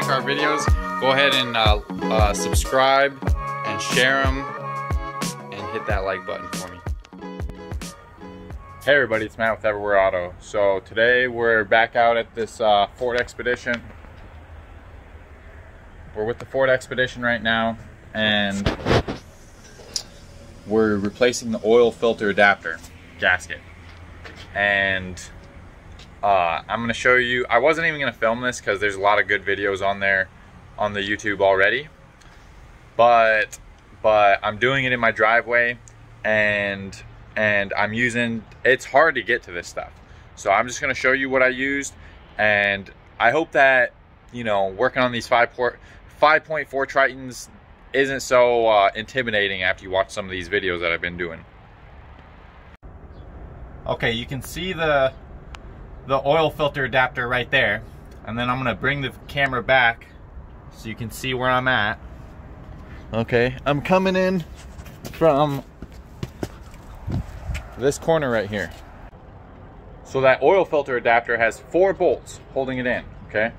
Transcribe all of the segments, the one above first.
like our videos, go ahead and subscribe and share them and hit that like button for me. Hey everybody, it's Matt with Everywhere Auto. So today we're back out at this Ford Expedition. We're with the Ford Expedition right now, and we're replacing the oil filter adapter gasket. And I'm gonna show you, I wasn't even gonna film this because there's a lot of good videos on there on the YouTube already, but I'm doing it in my driveway, and I'm using, it's hard to get to this stuff. So I'm just gonna show you what I used, and I hope that, you know, working on these 5.4 Tritons isn't so intimidating after you watch some of these videos that I've been doing. Okay, you can see the oil filter adapter right there, and then I'm gonna bring the camera back so you can see where I'm at. Okay, I'm coming in from this corner right here. So that oil filter adapter has 4 bolts holding it in, okay?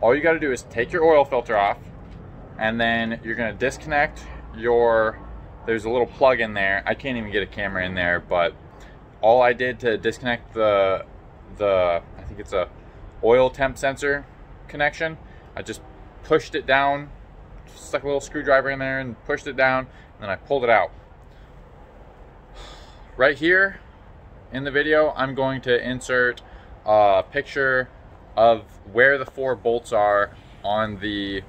All you gotta do is take your oil filter off, and then you're gonna disconnect your, there's a little plug in there. I can't even get a camera in there, but all I did to disconnect the I think it's a oil temp sensor connection, I just pushed it down, stuck a little screwdriver in there and pushed it down, and then I pulled it out. Right here in the video, I'm going to insert a picture of where the 4 bolts are on the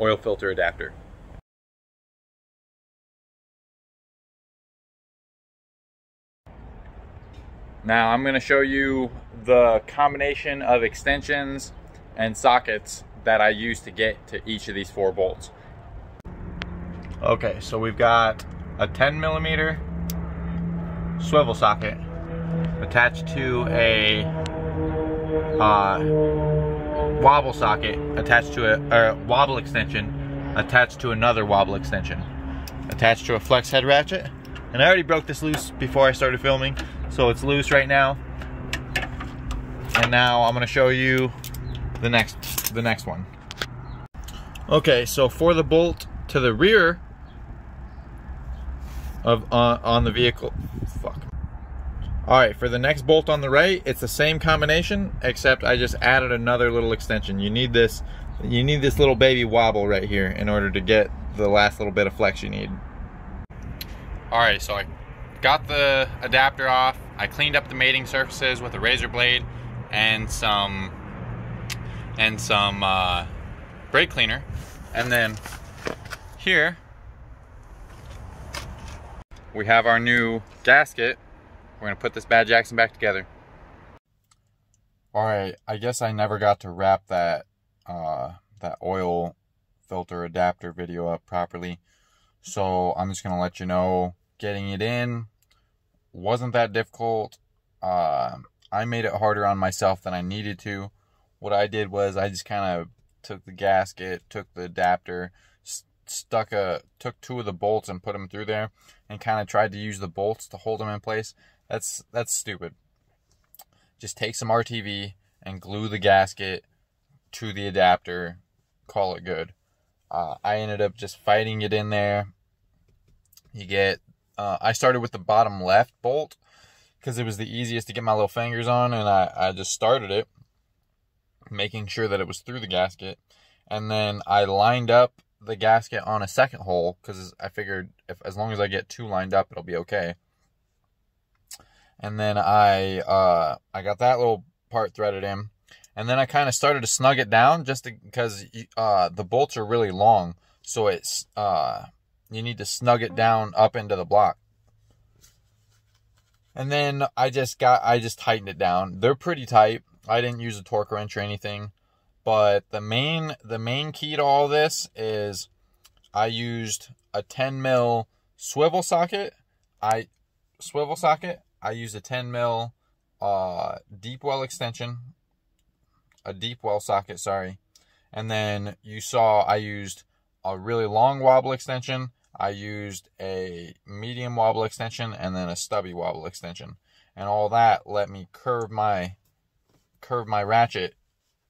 oil filter adapter. Now I'm going to show you the combination of extensions and sockets that I use to get to each of these 4 bolts. Okay, so we've got a 10mm swivel socket attached to a wobble socket attached to a wobble extension attached to another wobble extension attached to a flex head ratchet, and I already broke this loose before I started filming, so it's loose right now. And now I'm going to show you the next one. Okay, so for the bolt to the rear of on the vehicle, Alright, for the next bolt on the right, it's the same combination, except I just added another little extension. You need this little baby wobble right here in order to get the last little bit of flex you need. Alright, so I got the adapter off. I cleaned up the mating surfaces with a razor blade and some brake cleaner. And then here we have our new gasket. We're gonna put this bad Jackson back together. All right, I guess I never got to wrap that that oil filter adapter video up properly, so I'm just gonna let you know. Getting it in wasn't that difficult. I made it harder on myself than I needed to. What I did was I just kind of took the gasket, took the adapter, took 2 of the bolts and put them through there, and kind of tried to use the bolts to hold them in place. That's stupid. Just take some RTV and glue the gasket to the adapter. Call it good. I ended up just fighting it in there. You get. I started with the bottom left bolt because it was the easiest to get my little fingers on, and I just started it, making sure that it was through the gasket, and then I lined up the gasket on a second hole because I figured as long as I get 2 lined up, it'll be okay. And then I got that little part threaded in, and then I kind of started to snug it down just because the bolts are really long, so it's you need to snug it down up into the block. And then I just tightened it down. They're pretty tight. I didn't use a torque wrench or anything, but the main key to all this is I used a 10mm swivel socket. I used a 10mm deep well extension, a deep well socket, sorry. And then you saw I used a really long wobble extension, I used a medium wobble extension, and then a stubby wobble extension. And all that let me curve my ratchet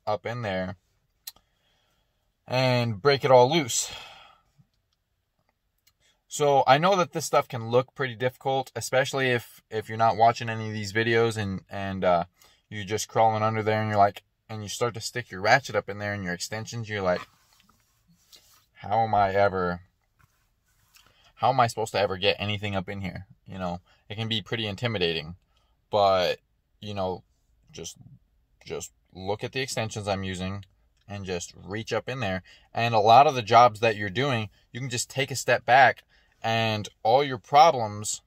up in there and break it all loose. So I know that this stuff can look pretty difficult, especially if you're not watching any of these videos and you're just crawling under there and you're like, and you start to stick your ratchet up in there and your extensions, you're like, how am I supposed to ever get anything up in here? You know, it can be pretty intimidating, but you know, just look at the extensions I'm using and just reach up in there. And a lot of the jobs that you're doing, you can just take a step back, and all your problems,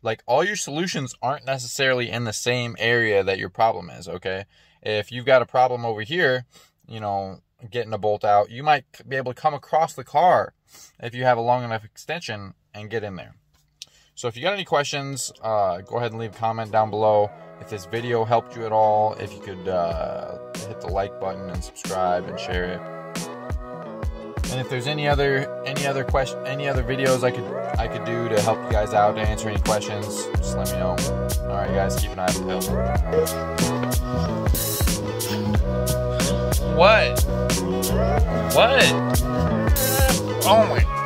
like all your solutions aren't necessarily in the same area that your problem is, okay? If you've got a problem over here, you know, getting a bolt out, you might be able to come across the car if you have a long enough extension and get in there. So if you got any questions, go ahead and leave a comment down below. If this video helped you at all, if you could hit the like button and subscribe and share it. And if there's any other videos I could do to help you guys out, to answer any questions, just let me know. All right, guys, keep an eye on the hill. What? What? Oh my.